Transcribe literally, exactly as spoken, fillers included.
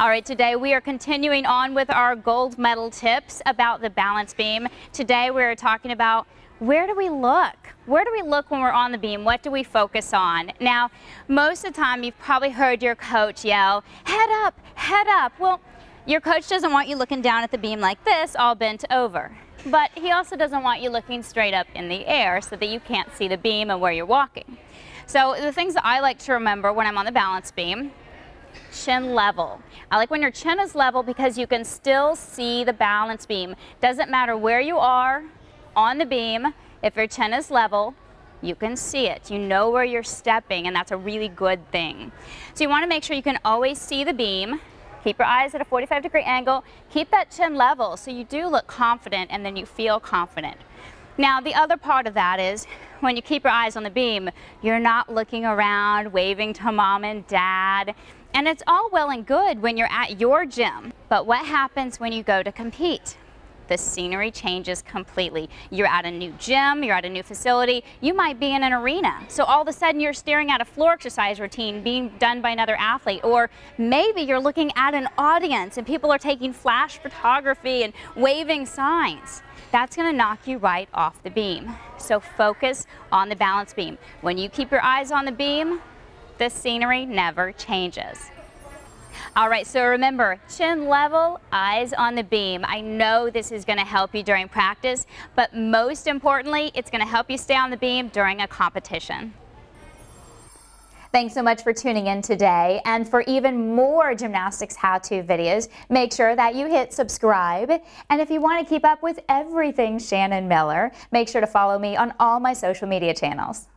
All right, today we are continuing on with our gold medal tips about the balance beam. Today we're talking about where do we look? Where do we look when we're on the beam? What do we focus on? Now, most of the time you've probably heard your coach yell, head up, head up. Well, your coach doesn't want you looking down at the beam like this, all bent over. But he also doesn't want you looking straight up in the air so that you can't see the beam and where you're walking. So the things that I like to remember when I'm on the balance beam, chin level. I like when your chin is level because you can still see the balance beam. Doesn't matter where you are on the beam, if your chin is level, you can see it. You know where you're stepping, and that's a really good thing. So you want to make sure you can always see the beam. Keep your eyes at a forty-five degree angle. Keep that chin level so you do look confident and then you feel confident. Now, the other part of that is when you keep your eyes on the beam, you're not looking around, waving to mom and dad. And it's all well and good when you're at your gym. But what happens when you go to compete? The scenery changes completely. You're at a new gym, you're at a new facility, you might be in an arena. So all of a sudden you're staring at a floor exercise routine being done by another athlete, or maybe you're looking at an audience and people are taking flash photography and waving signs. That's gonna knock you right off the beam. So focus on the balance beam. When you keep your eyes on the beam, the scenery never changes. All right, so remember, chin level, eyes on the beam. I know this is going to help you during practice, but most importantly, it's going to help you stay on the beam during a competition. Thanks so much for tuning in today. And for even more gymnastics how-to videos, make sure that you hit subscribe. And if you want to keep up with everything Shannon Miller, make sure to follow me on all my social media channels.